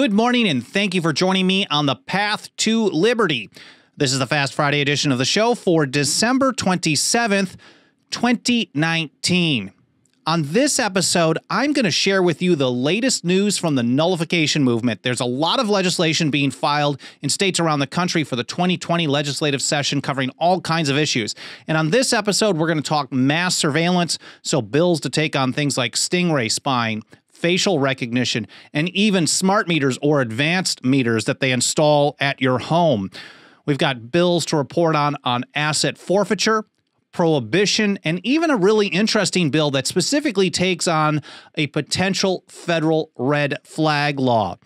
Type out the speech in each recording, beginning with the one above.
Good morning, and thank you for joining me on the Path to Liberty. This is the Fast Friday edition of the show for December 27th, 2019. On this episode, I'm going to share with you the latest news from the nullification movement. There's a lot of legislation being filed in states around the country for the 2020 legislative session covering all kinds of issues. And on this episode, we're going to talk mass surveillance, so bills to take on things like Stingray spying, facial recognition, and even smart meters or advanced meters that they install at your home. We've got bills to report on asset forfeiture, prohibition, and even a really interesting bill that specifically takes on a potential federal red flag law.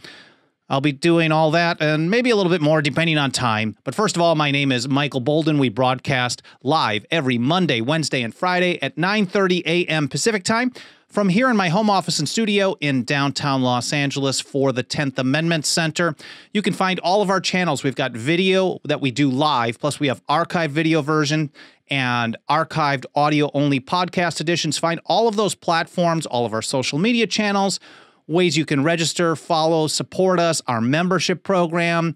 I'll be doing all that and maybe a little bit more depending on time. But first of all, my name is Michael Boldin. We broadcast live every Monday, Wednesday, and Friday at 9:30 a.m. Pacific time from here in my home office and studio in downtown Los Angeles for the 10th Amendment Center. You can find all of our channels. We've got video that we do live, plus we have archived video version and archived audio-only podcast editions. Find all of those platforms, all of our social media channels, ways you can register, follow, support us, our membership program,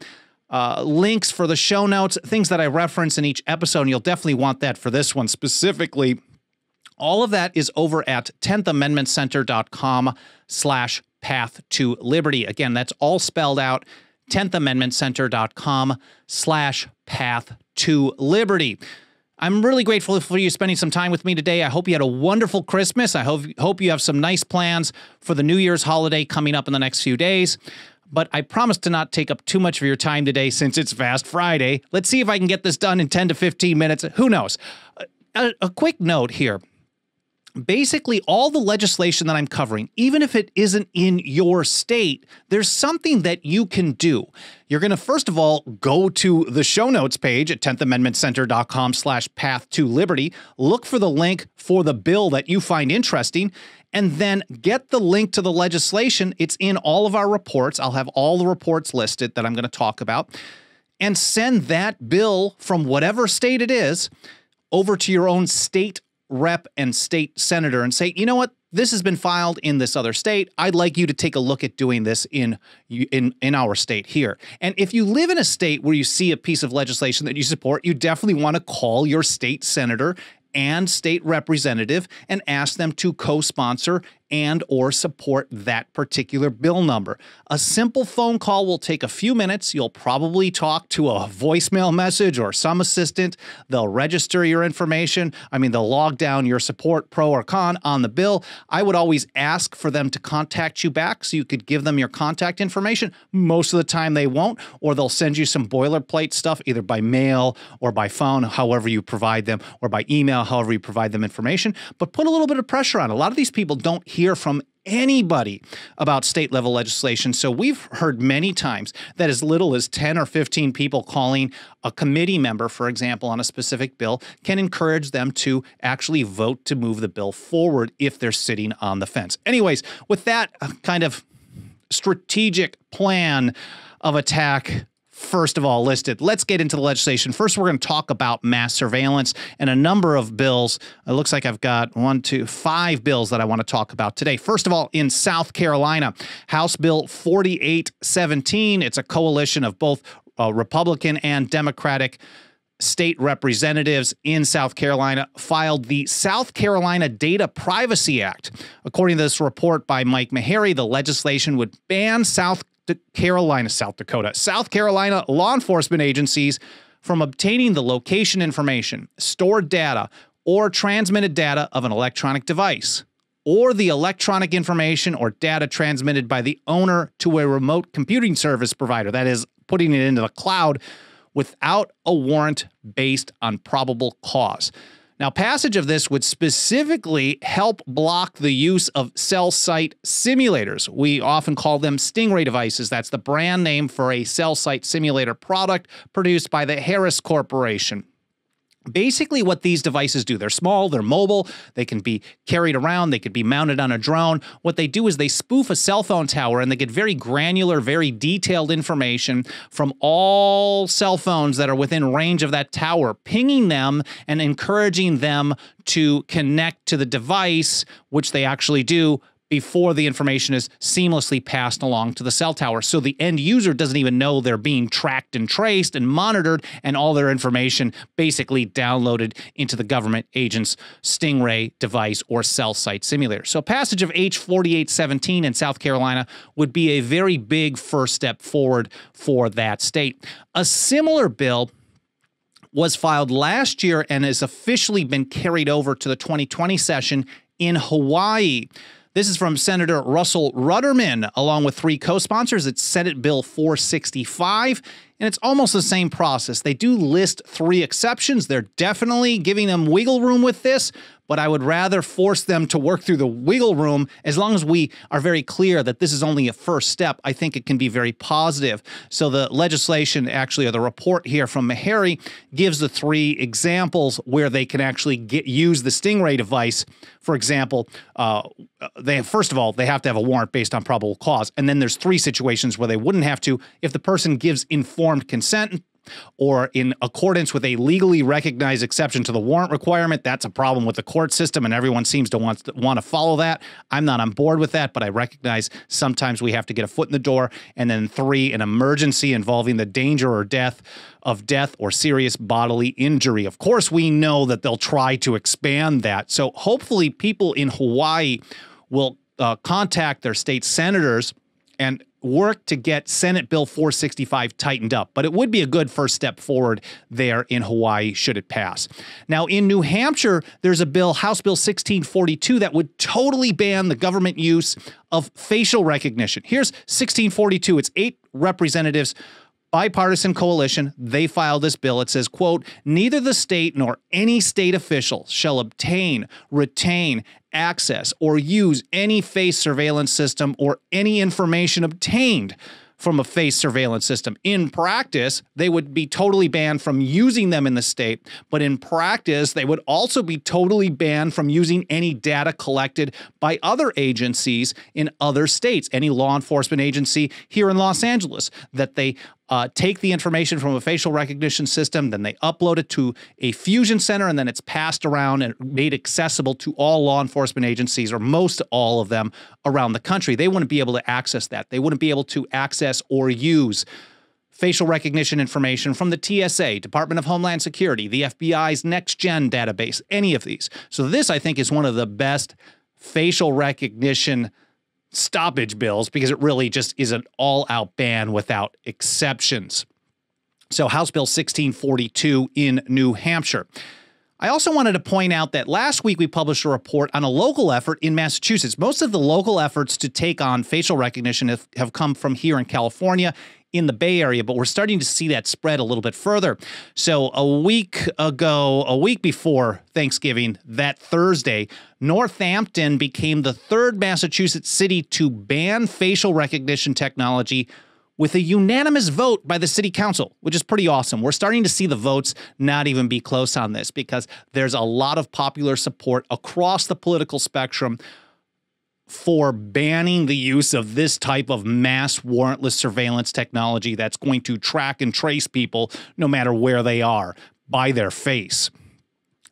links for the show notes, things that I reference in each episode, and you'll definitely want that for this one specifically. All of that is over at tenthamendmentcenter.com/path to liberty. Again, that's all spelled out, tenthamendmentcenter.com/path to liberty. I'm really grateful for you spending some time with me today. I hope you had a wonderful Christmas. I hope you have some nice plans for the New Year's holiday coming up in the next few days. But I promise to not take up too much of your time today since it's Fast Friday. Let's see if I can get this done in 10 to 15 minutes. Who knows? A quick note here. Basically, all the legislation that I'm covering, even if it isn't in your state, there's something that you can do. You're going to, first of all, go to the show notes page at tenthamendmentcenter.com/path to liberty. Look for the link for the bill that you find interesting, and then get the link to the legislation. It's in all of our reports. I'll have all the reports listed that I'm going to talk about, and send that bill from whatever state it is over to your own state rep and state senator and say, you know what, this has been filed in this other state. I'd like you to take a look at doing this in our state here. And if you live in a state where you see a piece of legislation that you support, you definitely want to call your state senator and state representative and ask them to co-sponsor and or support that particular bill number. A simple phone call will take a few minutes. You'll probably talk to a voicemail message or some assistant. They'll register your information. I mean, they'll log down your support, pro or con, on the bill. I would always ask for them to contact you back so you could give them your contact information. Most of the time they won't, or they'll send you some boilerplate stuff either by mail or by phone, however you provide them, or by email, however you provide them information. But put a little bit of pressure on. A lot of these people don't hear from anybody about state level legislation. So we've heard many times that as little as 10 or 15 people calling a committee member, for example, on a specific bill can encourage them to actually vote to move the bill forward if they're sitting on the fence. Anyways, with that kind of strategic plan of attack, first of all, listed, let's get into the legislation. First, we're going to talk about mass surveillance and a number of bills. It looks like I've got 5 bills that I want to talk about today. First of all, in South Carolina, House Bill 4817. It's a coalition of both Republican and Democratic state representatives in South Carolina filed the South Carolina Data Privacy Act. According to this report by Mike Meharry, the legislation would ban South Carolina law enforcement agencies from obtaining the location information, stored data, or transmitted data of an electronic device, or the electronic information or data transmitted by the owner to a remote computing service provider, that is, putting it into the cloud without a warrant based on probable cause. Now, passage of this would specifically help block the use of cell site simulators. We often call them Stingray devices. That's the brand name for a cell site simulator product produced by the Harris Corporation. Basically, what these devices do, they're small, they're mobile, they can be carried around, they could be mounted on a drone. What they do is they spoof a cell phone tower, and they get very granular, very detailed information from all cell phones that are within range of that tower, pinging them and encouraging them to connect to the device, which they actually do, before the information is seamlessly passed along to the cell tower. So the end user doesn't even know they're being tracked and traced and monitored, and all their information basically downloaded into the government agent's Stingray device or cell site simulator. So passage of H4817 in South Carolina would be a very big first step forward for that state. A similar bill was filed last year and has officially been carried over to the 2020 session in Hawaii. This is from Senator Russell Ruderman, along with three co-sponsors. It's Senate Bill 465, and it's almost the same process. They do list three exceptions. They're definitely giving them wiggle room with this, but I would rather force them to work through the wiggle room. As long as we are very clear that this is only a first step, I think it can be very positive. So the legislation, actually, or the report here from Meharry, gives the three examples where they can actually use the Stingray device. For example, first of all, they have to have a warrant based on probable cause. And then there's three situations where they wouldn't have to if the person gives informed consent or in accordance with a legally recognized exception to the warrant requirement. That's a problem with the court system, and everyone seems to want to follow that. I'm not on board with that, but I recognize sometimes we have to get a foot in the door. And then three, an emergency involving the danger or death or serious bodily injury. Of course, we know that they'll try to expand that. So hopefully people in Hawaii will contact their state senators and work to get Senate Bill 465 tightened up. But it would be a good first step forward there in Hawaii should it pass. Now, in New Hampshire, there's a bill, House Bill 1642, that would totally ban the government use of facial recognition. Here's 1642. It's 8 representatives, bipartisan coalition. They filed this bill. It says, quote, neither the state nor any state official shall obtain, retain, access, or use any face surveillance system or any information obtained from a face surveillance system. In practice, they would be totally banned from using them in the state, but in practice, they would also be totally banned from using any data collected by other agencies in other states, any law enforcement agency here in Los Angeles, that they take the information from a facial recognition system, then they upload it to a fusion center, and then it's passed around and made accessible to all law enforcement agencies, or most all of them around the country. They wouldn't be able to access that. They wouldn't be able to access or use facial recognition information from the TSA, Department of Homeland Security, the FBI's Next Gen database, any of these. So this, I think, is one of the best facial recognition stoppage bills, because it really just is an all-out ban without exceptions. So House Bill 1642 in New Hampshire. I also wanted to point out that last week we published a report on a local effort in Massachusetts. Most of the local efforts to take on facial recognition have come from here in California, in the Bay Area, but we're starting to see that spread a little bit further. So a week before Thanksgiving, that Thursday, Northampton became the third Massachusetts city to ban facial recognition technology with a unanimous vote by the city council, which is pretty awesome. We're starting to see the votes not even be close on this, because there's a lot of popular support across the political spectrum for banning the use of this type of mass warrantless surveillance technology that's going to track and trace people no matter where they are by their face.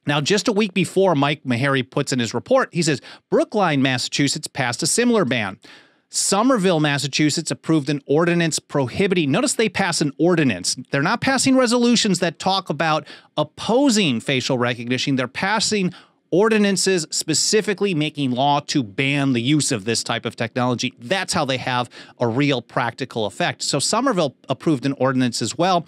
Now, just a week before, Mike Meharry puts in his report, he says, Brookline, Massachusetts passed a similar ban. Somerville, Massachusetts approved an ordinance prohibiting. Notice they pass an ordinance. They're not passing resolutions that talk about opposing facial recognition. They're passing ordinances specifically making law to ban the use of this type of technology. That's how they have a real practical effect. So Somerville approved an ordinance as well,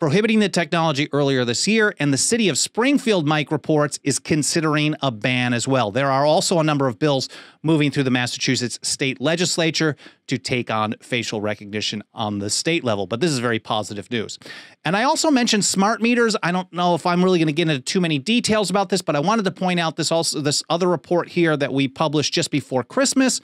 prohibiting the technology earlier this year, and the city of Springfield, Mike reports, is considering a ban as well. There are also a number of bills moving through the Massachusetts state legislature to take on facial recognition on the state level, but this is very positive news. And I also mentioned smart meters. I don't know if I'm really going to get into too many details about this, but I wanted to point out this other report here that we published just before Christmas,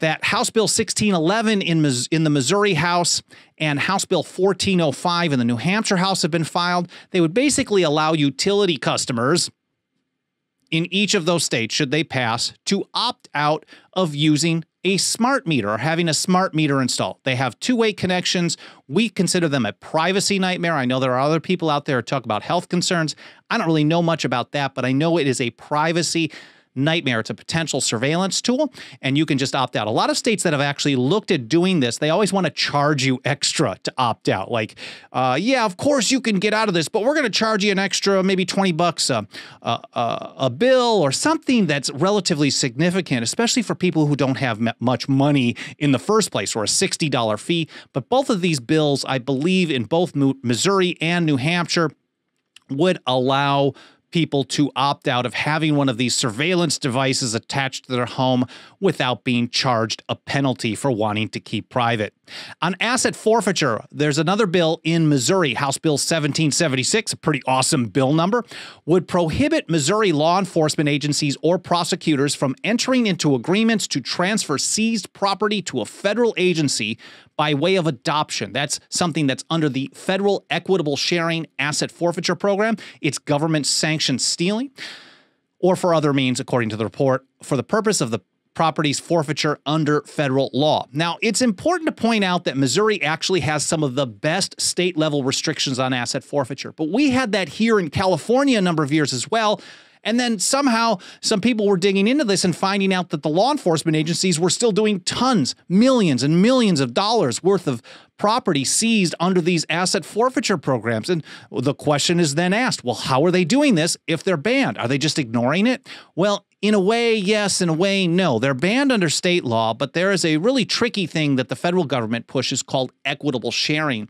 that House Bill 1611 in the Missouri House and House Bill 1405 in the New Hampshire House have been filed. They would basically allow utility customers in each of those states, should they pass, to opt out of using a smart meter or having a smart meter installed. They have two-way connections. We consider them a privacy nightmare. I know there are other people out there who talk about health concerns. I don't really know much about that, but I know it is a privacy nightmare. nightmare. It's a potential surveillance tool, and you can just opt out. A lot of states that have actually looked at doing this, they always want to charge you extra to opt out. Like, yeah, of course you can get out of this, but we're going to charge you an extra maybe $20 a bill or something that's relatively significant, especially for people who don't have much money in the first place, or a $60 fee. But both of these bills, I believe, in both Missouri and New Hampshire, would allow people to opt out of having one of these surveillance devices attached to their home without being charged a penalty for wanting to keep private. On asset forfeiture, there's another bill in Missouri, House Bill 1776, a pretty awesome bill number, would prohibit Missouri law enforcement agencies or prosecutors from entering into agreements to transfer seized property to a federal agency by way of adoption. That's something that's under the Federal Equitable Sharing Asset Forfeiture Program. It's government-sanctioned stealing, or for other means, according to the report, for the purpose of the property's forfeiture under federal law. Now, it's important to point out that Missouri actually has some of the best state-level restrictions on asset forfeiture, but we had that here in California a number of years as well, and then somehow some people were digging into this and finding out that the law enforcement agencies were still doing tons, millions and millions of dollars worth of property seized under these asset forfeiture programs. And the question is then asked, well, how are they doing this if they're banned? Are they just ignoring it? Well, in a way, yes. In a way, no. They're banned under state law, but there is a really tricky thing that the federal government pushes called equitable sharing.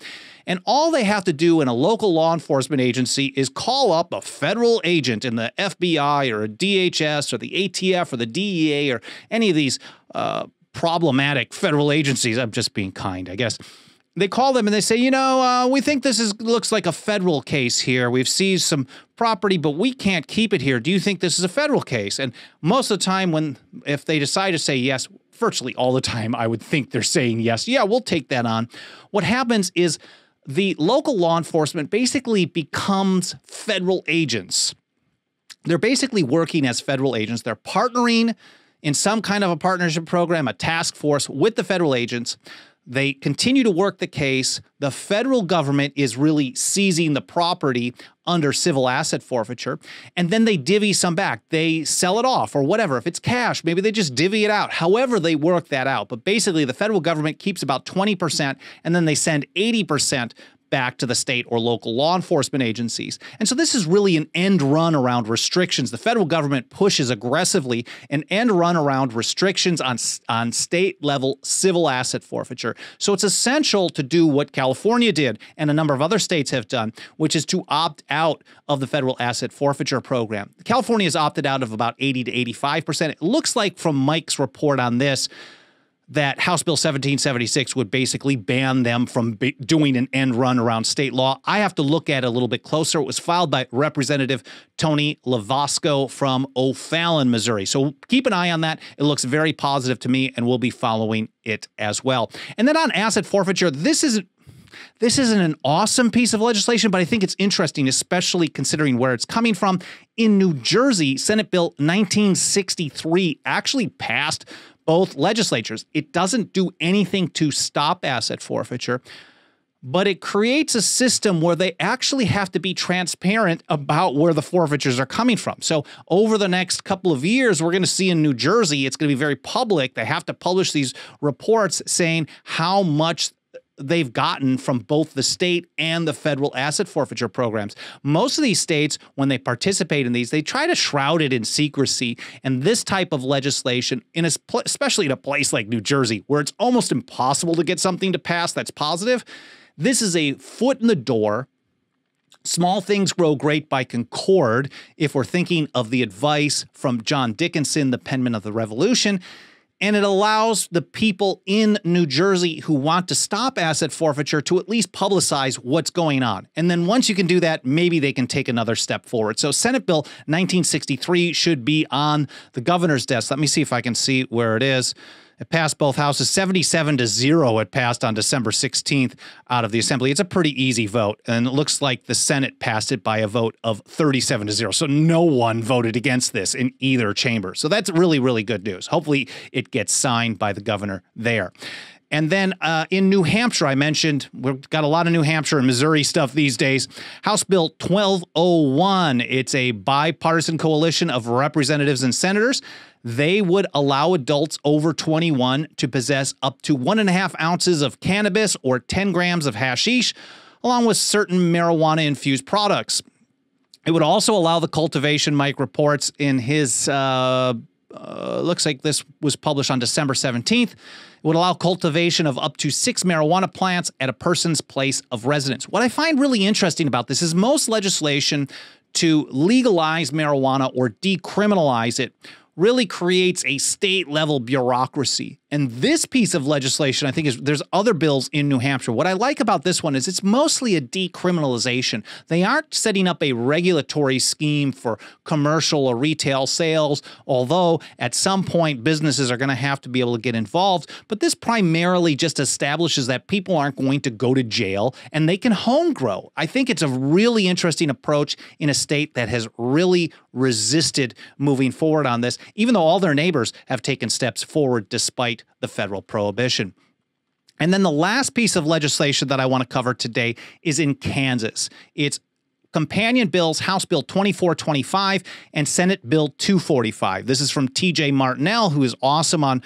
And all they have to do in a local law enforcement agency is call up a federal agent in the FBI or a DHS or the ATF or the DEA or any of these problematic federal agencies. I'm just being kind, I guess. They call them and they say, you know, we think this looks like a federal case here. We've seized some property, but we can't keep it here. Do you think this is a federal case? And most of the time, if they decide to say yes, virtually all the time, I would think they're saying yes. Yeah, we'll take that on. What happens is the local law enforcement basically becomes federal agents. They're basically working as federal agents. They're partnering in some kind of a partnership program, a task force with the federal agents. They continue to work the case. The federal government is really seizing the property under civil asset forfeiture, and then they divvy some back. They sell it off or whatever. If it's cash, maybe they just divvy it out. However, they work that out. But basically, the federal government keeps about 20%, and then they send 80% back to the state or local law enforcement agencies. And so this is really an end run around restrictions. The federal government pushes aggressively an end run around restrictions on state level civil asset forfeiture. So it's essential to do what California did and a number of other states have done, which is to opt out of the federal asset forfeiture program. California has opted out of about 80% to 85%. It looks like from Mike's report on this, that House Bill 1776 would basically ban them from doing an end run around state law. I have to look at it a little bit closer. It was filed by Representative Tony Lovasco from O'Fallon, Missouri. So keep an eye on that. It looks very positive to me, and we'll be following it as well. And then on asset forfeiture, this isn't an awesome piece of legislation, but I think it's interesting, especially considering where it's coming from. In New Jersey, Senate Bill 1963 actually passed both legislatures. It doesn't do anything to stop asset forfeiture, but it creates a system where they actually have to be transparent about where the forfeitures are coming from. So over the next couple of years, we're going to see in New Jersey, it's going to be very public. They have to publish these reports saying how much they've gotten from both the state and the federal asset forfeiture programs. Most of these states, when they participate in these, they try to shroud it in secrecy. And this type of legislation, especially in a place like New Jersey, where it's almost impossible to get something to pass that's positive, this is a foot in the door. Small things grow great by concord, if we're thinking of the advice from John Dickinson, the penman of the Revolution. And it allows the people in New Jersey who want to stop asset forfeiture to at least publicize what's going on. And then once you can do that, maybe they can take another step forward. So Senate Bill 1963 should be on the governor's desk. Let me see if I can see where it is. It passed both houses, 77-0. It passed on December 16th out of the assembly. It's a pretty easy vote, and it looks like the Senate passed it by a vote of 37-0. So no one voted against this in either chamber. So that's really, really good news. Hopefully it gets signed by the governor there. And then in New Hampshire, I mentioned, we've got a lot of New Hampshire and Missouri stuff these days. House Bill 1201, it's a bipartisan coalition of representatives and senators. They would allow adults over 21 to possess up to 1.5 ounces of cannabis or 10 grams of hashish, along with certain marijuana-infused products. It would also allow the cultivation, Mike reports in his... looks like this was published on December 17th. It would allow cultivation of up to 6 marijuana plants at a person's place of residence. What I find really interesting about this is most legislation to legalize marijuana or decriminalize it really creates a state-level bureaucracy. And this piece of legislation, I think, is there's other bills in New Hampshire. What I like about this one is it's mostly a decriminalization. They aren't setting up a regulatory scheme for commercial or retail sales, although at some point businesses are going to have to be able to get involved. But this primarily just establishes that people aren't going to go to jail and they can home grow. I think it's a really interesting approach in a state that has really resisted moving forward on this, even though all their neighbors have taken steps forward despite the federal prohibition. And then the last piece of legislation that I want to cover today is in Kansas. It's companion bills, House Bill 2425 and Senate Bill 245. This is from T.J. Martinell, who is awesome on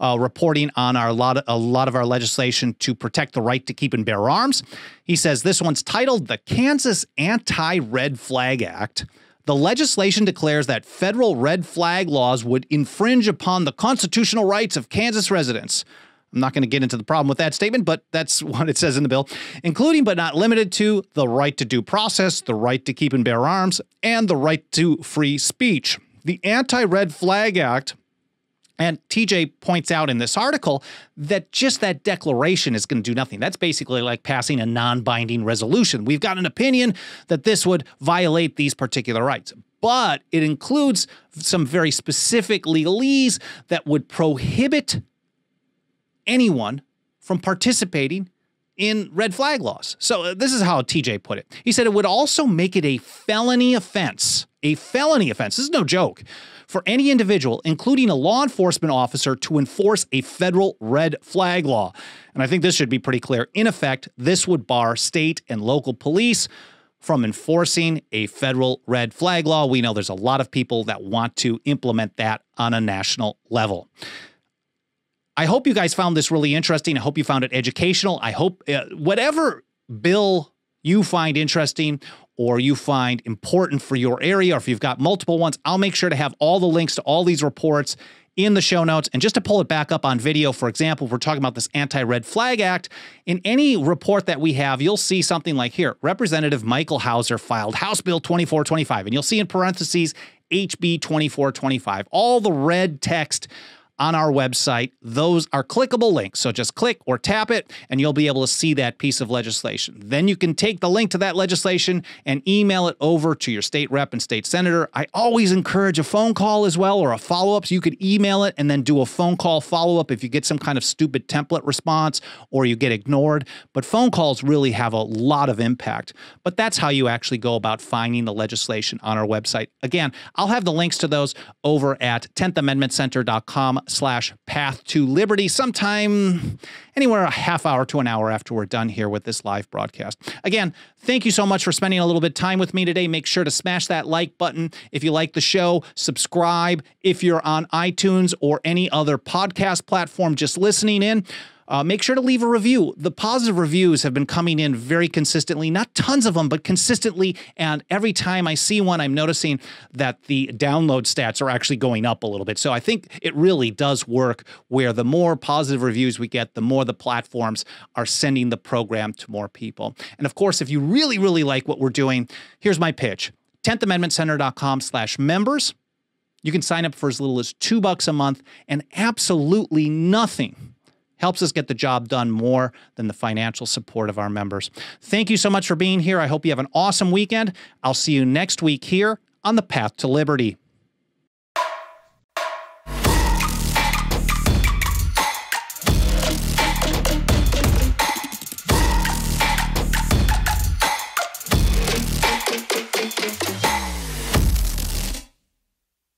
reporting on a lot of our legislation to protect the right to keep and bear arms. He says this one's titled the Kansas Anti-Red Flag Act. The legislation declares that federal red flag laws would infringe upon the constitutional rights of Kansas residents. I'm not going to get into the problem with that statement, but that's what it says in the bill, including but not limited to the right to due process, the right to keep and bear arms, and the right to free speech. The Anti-Red Flag Act, and TJ points out in this article that just that declaration is going to do nothing. That's basically like passing a non-binding resolution. We've got an opinion that this would violate these particular rights, but it includes some very specific legalese that would prohibit anyone from participating in red flag laws. So this is how TJ put it. He said it would also make it a felony offense. A felony offense, this is no joke, for any individual, including a law enforcement officer, to enforce a federal red flag law. And I think this should be pretty clear. In effect, this would bar state and local police from enforcing a federal red flag law. We know there's a lot of people that want to implement that on a national level. I hope you guys found this really interesting. I hope you found it educational. I hope whatever bill you find interesting or you find important for your area, or if you've got multiple ones, I'll make sure to have all the links to all these reports in the show notes. And just to pull it back up on video, for example, we're talking about this Anti-Red Flag Act. In any report that we have, you'll see something like here, Representative Michael Hauser filed House Bill 2425, and you'll see in parentheses, HB 2425, all the red text on our website. Those are clickable links. So just click or tap it and you'll be able to see that piece of legislation. Then you can take the link to that legislation and email it over to your state rep and state senator. I always encourage a phone call as well, or a follow-up. So you could email it and then do a phone call follow-up if you get some kind of stupid template response or you get ignored. But phone calls really have a lot of impact. But that's how you actually go about finding the legislation on our website. Again, I'll have the links to those over at 10thamendmentcenter.com/Path to Liberty sometime anywhere a half hour to an hour after we're done here with this live broadcast. Again, thank you so much for spending a little bit of time with me today. Make sure to smash that like button. If you like the show, subscribe. If you're on iTunes or any other podcast platform just listening in, make sure to leave a review. The positive reviews have been coming in very consistently, not tons of them, but consistently. And every time I see one, I'm noticing that the download stats are actually going up a little bit. So I think it really does work, where the more positive reviews we get, the more the platforms are sending the program to more people. And of course, if you really, really like what we're doing, here's my pitch, 10thamendmentcenter.com/members. You can sign up for as little as $2 a month and absolutely nothing helps us get the job done more than the financial support of our members. Thank you so much for being here. I hope you have an awesome weekend. I'll see you next week here on the Path to Liberty.